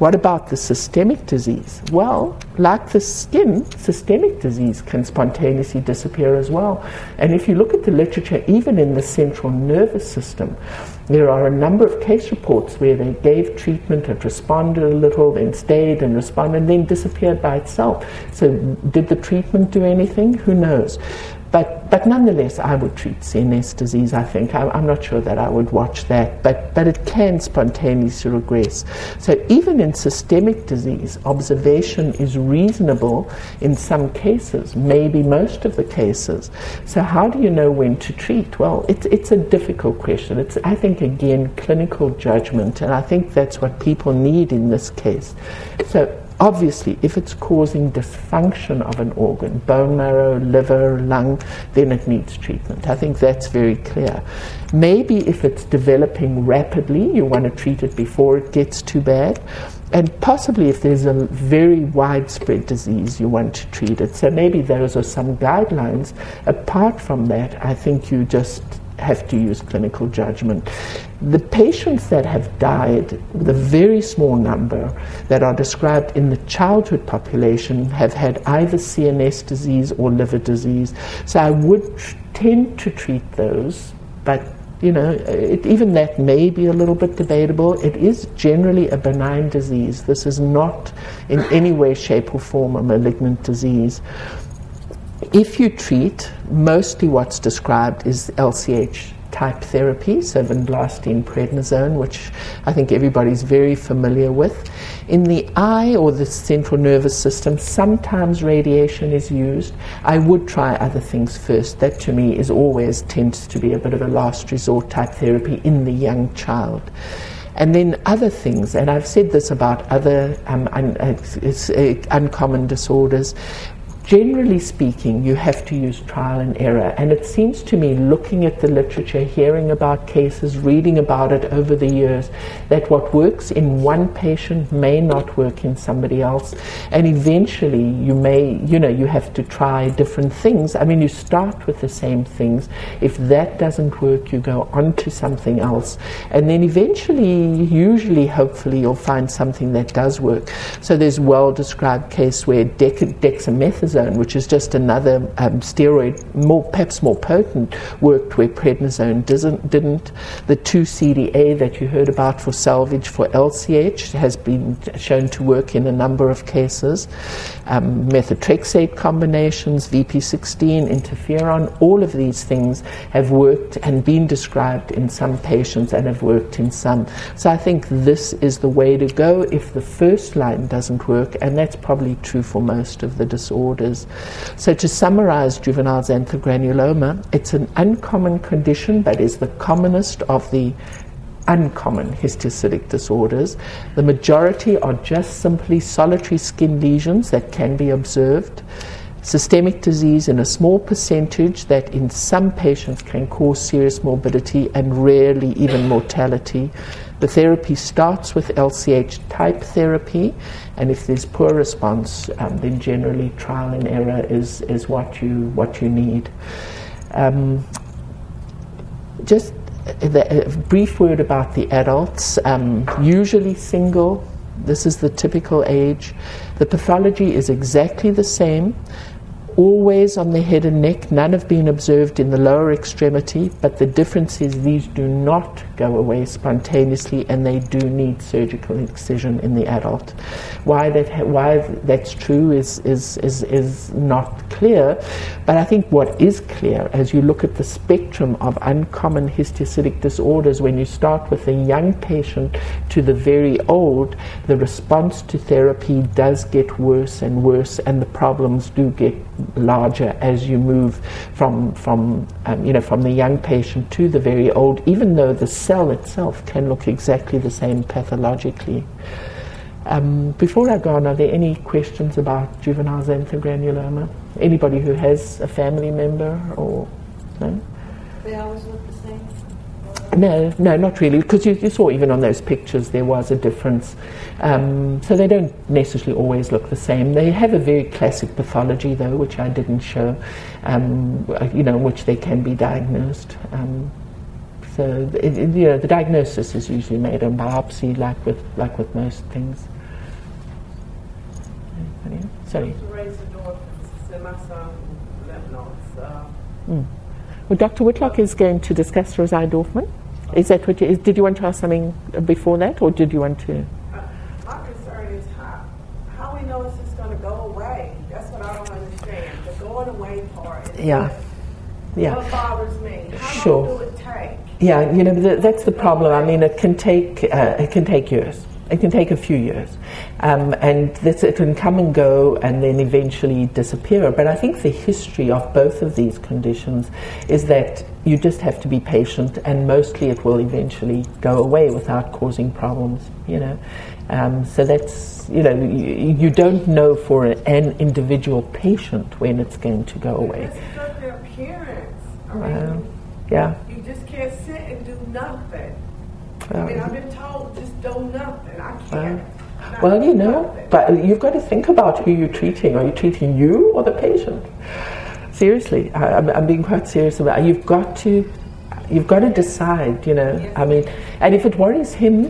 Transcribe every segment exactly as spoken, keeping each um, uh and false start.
What about the systemic disease? Well, like the skin, systemic disease can spontaneously disappear as well. And if you look at the literature, even in the central nervous system, there are a number of case reports where they gave treatment, it responded a little, then stayed and responded, and then disappeared by itself. So did the treatment do anything? Who knows? But, but nonetheless, I would treat C N S disease, I think. I, I'm not sure that I would watch that, but, but it can spontaneously regress. So even in systemic disease, observation is reasonable in some cases, maybe most of the cases. So how do you know when to treat? Well, it's, it's a difficult question. It's, I think, again, clinical judgment, and I think that's what people need in this case. So, obviously, if it's causing dysfunction of an organ, bone marrow, liver, lung, then it needs treatment. I think that's very clear. Maybe if it's developing rapidly, you want to treat it before it gets too bad. And possibly if there's a very widespread disease, you want to treat it. So maybe those are some guidelines. Apart from that, I think you just have to use clinical judgment. The patients that have died, the very small number that are described in the childhood population, have had either C N S disease or liver disease. So I would tend to treat those, but you know, it, even that may be a little bit debatable. It is generally a benign disease. This is not in any way, shape or form a malignant disease. If you treat, mostly what's described is L C H type therapy, so vinblastine prednisone, which I think everybody's very familiar with. In the eye or the central nervous system, sometimes radiation is used. I would try other things first. That to me is always tends to be a bit of a last resort type therapy in the young child. And then other things, and I've said this about other um, un uh, uh, uncommon disorders. Generally speaking, you have to use trial and error, and it seems to me, looking at the literature, hearing about cases, reading about it over the years, that what works in one patient may not work in somebody else, and eventually you may, you know, you have to try different things. I mean, you start with the same things. If that doesn't work, you go on to something else, and then eventually, usually, hopefully, you'll find something that does work. So there's well-described case where dexamethasone, which is just another um, steroid, more, perhaps more potent, worked where prednisone didn't. The two C D A that you heard about for salvage for L C H has been shown to work in a number of cases. Um, methotrexate combinations, V P sixteen, interferon, all of these things have worked and been described in some patients and have worked in some. So I think this is the way to go if the first line doesn't work, and that's probably true for most of the disorders. So to summarize juvenile xanthogranuloma, it's an uncommon condition but is the commonest of the uncommon histiocytic disorders. The majority are just simply solitary skin lesions that can be observed. Systemic disease in a small percentage that in some patients can cause serious morbidity and rarely even mortality. The therapy starts with L C H-type therapy, and if there's poor response, um, then generally trial and error is, is what you, what you need. Um, just a, a brief word about the adults, um, usually single. This is the typical age. The pathology is exactly the same. Always on the head and neck, none have been observed in the lower extremity, but the difference is these do not go away spontaneously and they do need surgical excision in the adult. Why that why that's true is, is, is, is not clear, but I think what is clear, as you look at the spectrum of uncommon histiocytic disorders, when you start with a young patient to the very old, the response to therapy does get worse and worse, and the problems do get larger as you move from from um, you know from the young patient to the very old, even though the cell itself can look exactly the same pathologically. Um, before I go on, are there any questions about juvenile xanthogranuloma? Anybody who has a family member or no? They always look the same. No, no, not really, because you, you saw even on those pictures there was a difference. Um, so they don't necessarily always look the same. They have a very classic pathology, though, which I didn't show, um, you know, which they can be diagnosed. Um, so it, it, you know, the diagnosis is usually made on biopsy, like with like with most things. Sorry. Mm. Well, Doctor Whitlock is going to discuss Rosai-Dorfman. Is that what you, is, did you want to ask something before that, or did you want to? Uh, my concern is how, how we know it's just going to go away. That's what I don't understand. The going away part. Is yeah. What, yeah. What bothers me. How sure. long will it take? Yeah, you know, the, that's the problem. I mean, it can take uh, it can take years. It can take a few years, um, and this, it can come and go and then eventually disappear. But I think the history of both of these conditions is that you just have to be patient, and mostly it will eventually go away without causing problems, you know. Um, so that's, you know, you, you don't know for an individual patient when it's going to go away. This is not their appearance. I mean, um, yeah. You just can't sit and do nothing. Um, I mean, I've been told just do nothing. I can't. Um, well, you know, nothing. But you've got to think about who you're treating. Are you treating you or the patient? Seriously, I, I'm, I'm being quite serious about it. You've got to, you've got to decide. You know, yes. I mean, and if it worries him,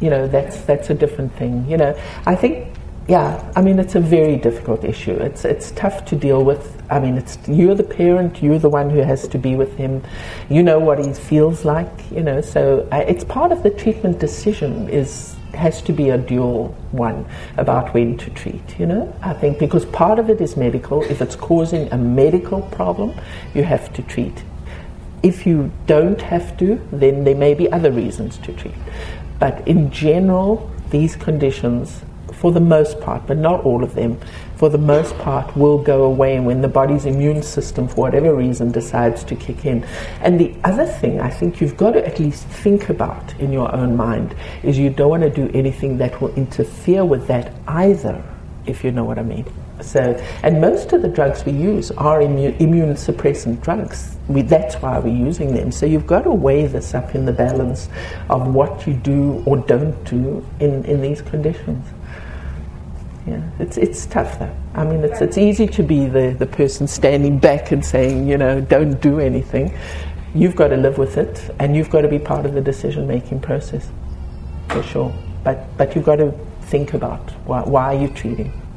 you know, that's that's a different thing. You know, I think. Yeah, I mean, it's a very difficult issue. It's it's tough to deal with. I mean, it's you're the parent, you're the one who has to be with him. You know what he feels like, you know. So uh, it's part of the treatment decision is has to be a dual one about when to treat, you know. I think because part of it is medical. If it's causing a medical problem, you have to treat. If you don't have to, then there may be other reasons to treat. But in general, these conditions, for the most part, but not all of them, for the most part will go away, and when the body's immune system, for whatever reason, decides to kick in. And the other thing I think you've got to at least think about in your own mind is you don't want to do anything that will interfere with that either, if you know what I mean. So, and most of the drugs we use are immu immune suppressant drugs. We, that's why we're using them. So you've got to weigh this up in the balance of what you do or don't do in, in these conditions. Yeah, it's it's tough though. I mean, it's it's easy to be the, the person standing back and saying, you know, don't do anything. You've got to live with it, and you've got to be part of the decision-making process, for sure. But but you've got to think about why why are you treating.